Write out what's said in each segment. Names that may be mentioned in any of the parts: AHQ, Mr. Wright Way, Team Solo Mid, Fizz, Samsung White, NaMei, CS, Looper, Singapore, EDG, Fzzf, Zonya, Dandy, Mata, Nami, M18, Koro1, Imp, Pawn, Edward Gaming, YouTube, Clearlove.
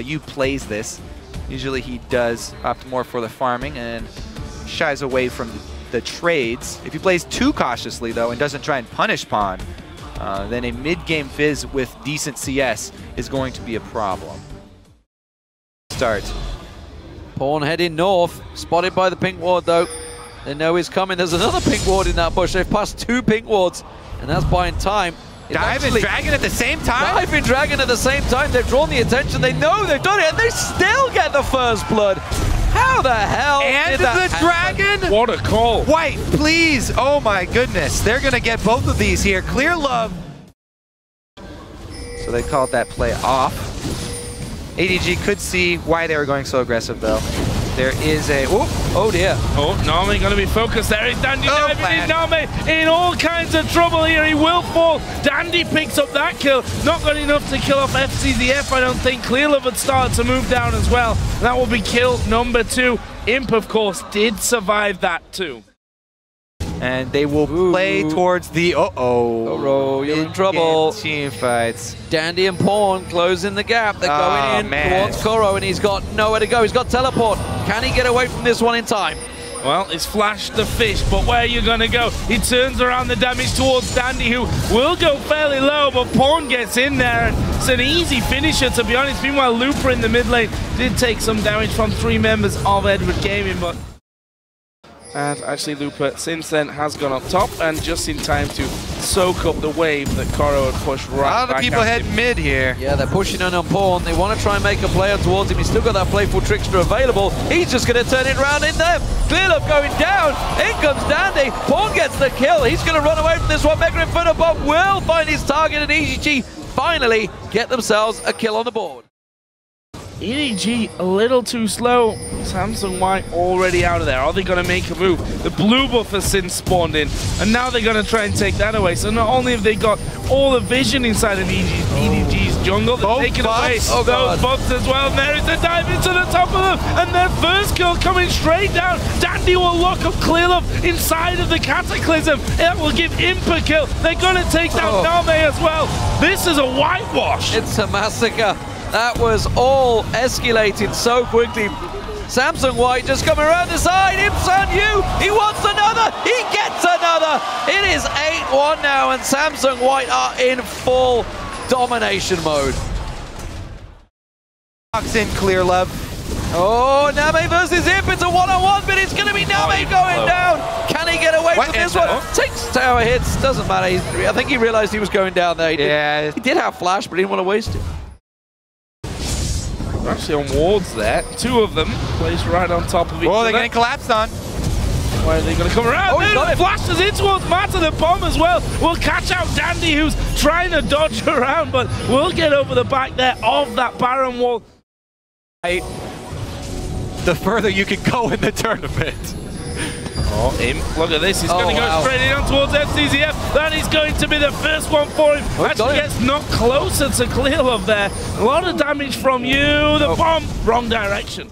Yu plays this. Usually he does opt more for the farming and shies away from the trades. If he plays too cautiously, though, and doesn't try and punish Pawn, then a mid-game Fizz with decent CS is going to be a problem. Start. Pawn heading north, spotted by the pink ward, though. They know he's coming. There's another pink ward in that bush. They've passed two pink wards, and that's buying time. Dive and Dragon at the same time? Dive and Dragon at the same time. They've drawn the attention. They know they've done it, and they still get the first blood. How the hell did that happen? And the Dragon? What a call. White, please. Oh, my goodness. They're going to get both of these here. Clearlove. So they called that play off. ADG could see why they were going so aggressive, though. There is a... Oh dear. Oh, Nami going to be focused there. It's Dandy diving in. Nami in all kinds of trouble here. He will fall. Dandy picks up that kill. Not good enough to kill off FCZF, I don't think. Clearlove had started to move down as well. That will be kill number 2. Imp, of course, did survive that too. And they will play towards the... Koro, you're in trouble. Team fights. Dandy and Pawn closing the gap. They're going in towards Koro, and he's got nowhere to go. He's got teleport. Can he get away from this one in time? Well, it's Flash the Fish, but where are you going to go? He turns around the damage towards Dandy, who will go fairly low, but Pawn gets in there. And it's an easy finisher, to be honest. Meanwhile, Looper in the mid lane did take some damage from 3 members of Edward Gaming, but... And actually Looper since then has gone up top, and just in time to soak up the wave that Koro had pushed right back. A lot of people head mid here. Yeah, they're pushing on Pawn. They want to try and make a player towards him. He's still got that playful trickster available. He's just going to turn it round in there. Clearlove going down. In comes Dandy. Pawn gets the kill. He's going to run away from this one. Mega Inferno Bomb will find his target, and EDG finally get themselves a kill on the board. EDG a little too slow. Samsung White already out of there. Are they going to make a move? The blue buff has since spawned in, and now they're going to try and take that away. So not only have they got all the vision inside of EDG's jungle, they're taking away those buffs as well. And there is a dive into the top of them, and their first kill coming straight down. Dandy will lock up Clearlove inside of the Cataclysm. That will give Imp a kill. They're going to take down NaMei as well. This is a whitewash. It's a massacre. That was all escalated so quickly. Samsung White just coming around the side. Imp's on Yu. He wants another. He gets another. It is 8-1 now, and Samsung White are in full domination mode. Box in Clearlove. Oh, Nami versus Imp. It's a 1-on-1, but it's going to be Nami going down. Can he get away from this one? Takes tower hits. Doesn't matter. I think he realized he was going down there. He did have flash, but he didn't want to waste it. Actually on wards there, 2 of them placed right on top of each other. Oh, they're getting collapsed on. Why are they going to come around? Oh, flashes in towards Mata. The bomb as well will catch out Dandy, who's trying to dodge around, but will get over the back there of that Baron wall. The further you can go in the tournament. Oh, Imp, look at this. He's going to go straight in on towards FCZF. That is going to be the first one for him. Actually gets knocked closer to Clearlove there. A lot of damage from you. The bomb, wrong direction.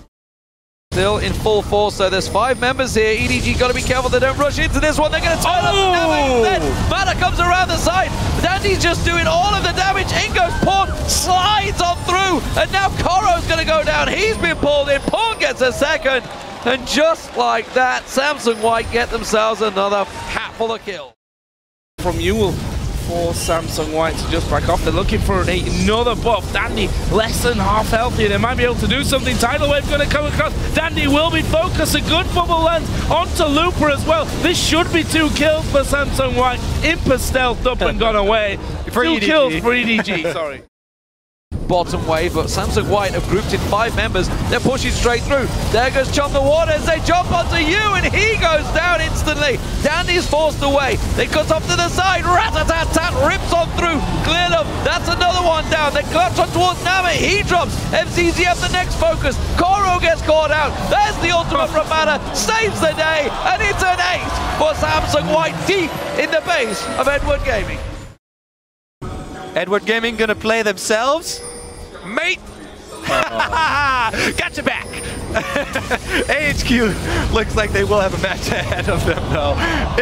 Still in full force, so there's 5 members here. EDG got to be careful they don't rush into this one. They're going to turn up Nami instead. Mata comes around the side. Dandy's just doing all of the damage. In goes Pawn, slides on through, and now Koro's going to go down. He's been pulled in. Pawn gets a second. And just like that, Samsung White get themselves another hatful of kills. From you will force Samsung White to just back off. They're looking for another buff. Dandy less than half healthy. They might be able to do something. Tidal Wave going to come across. Dandy will be focused. A good bubble lands onto Looper as well. This should be 2 kills for Samsung White. Imp has stealthed up and gone away. 2 kills for EDG, sorry. Bottom wave, but Samsung White have grouped in 5 members. They're pushing straight through. There goes Chomp the Waters. They jump onto Yu, and he goes down instantly. Dandy's forced away. They cut off to the side. Rat-a-tat-tat rips on through. Clearlove, that's another one down. They clutch on towards Nami. He drops. FCZF the next focus. Koro gets caught out. There's the ultimate from Mata. Saves the day, and it's an ace for Samsung White deep in the base of Edward Gaming. Edward Gaming gonna play themselves? Mate! Gotcha back! AHQ looks like they will have a match ahead of them though.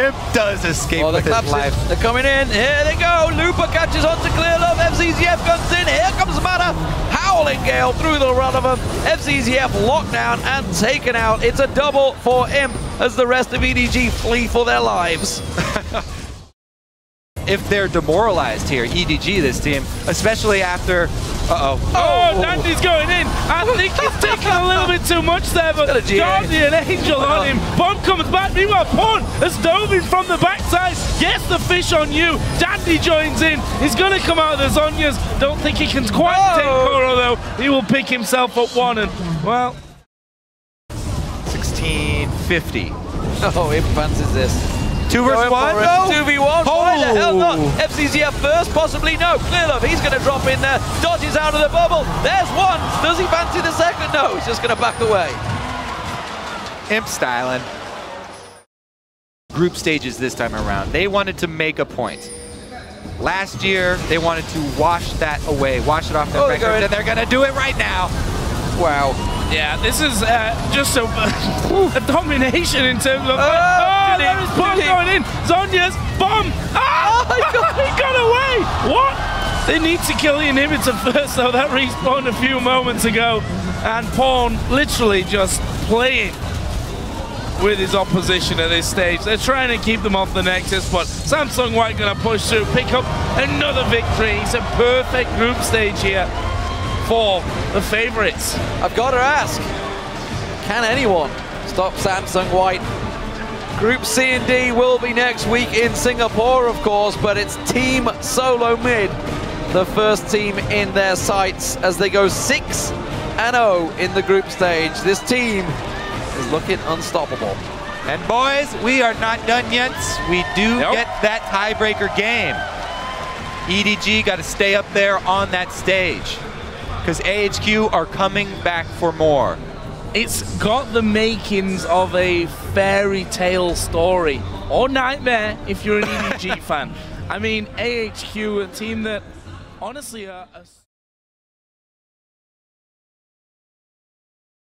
Imp does escape with his life. They're coming in, here they go! Looper catches on to Clearlove, FZZF comes in, here comes Mata! Howling Gale through the run of them, FZZF locked down and taken out. It's a double for Imp as the rest of EDG flee for their lives. If they're demoralized here, EDG, this team, especially after, Oh, Dandy's going in. I think he's taking a little bit too much there, but Guardian Angel on him. Bomb comes back. Meanwhile, Pawn has dove in from the backside. Yes, the fish on you. Dandy joins in. He's going to come out of the Zonyas. Don't think he can quite take Koro, though. He will pick himself up one and, well... 1650. Oh, it fancies this. 2v1, no! 2v1, why the hell not? FZZF first, possibly, no. Clearlove, he's going to drop in there. Dodges out of the bubble. There's one. Does he fancy the second? No, he's just going to back away. Imp styling. Group stages this time around. They wanted to make a point. Last year, they wanted to wash that away, wash it off their records, and they're going to do it right now. Wow. Yeah, this is just a domination in terms of... there is Pawn going in! Zonya's bomb! Oh, he got away! What? They need to kill the inhibitor first, though. That respawned a few moments ago. And Pawn literally just playing with his opposition at this stage. They're trying to keep them off the Nexus, but Samsung White going to push through, pick up another victory. It's a perfect group stage here for the favorites. I've got to ask, can anyone stop Samsung White? Group C and D will be next week in Singapore, of course, but it's Team Solo Mid, the first team in their sights as they go 6-0 in the group stage. This team is looking unstoppable. And boys, we are not done yet. We do get that tiebreaker game. EDG got to stay up there on that stage because AHQ are coming back for more. It's got the makings of a fairy tale story, or nightmare if you're an EDG fan. I mean, AHQ, a team that honestly are...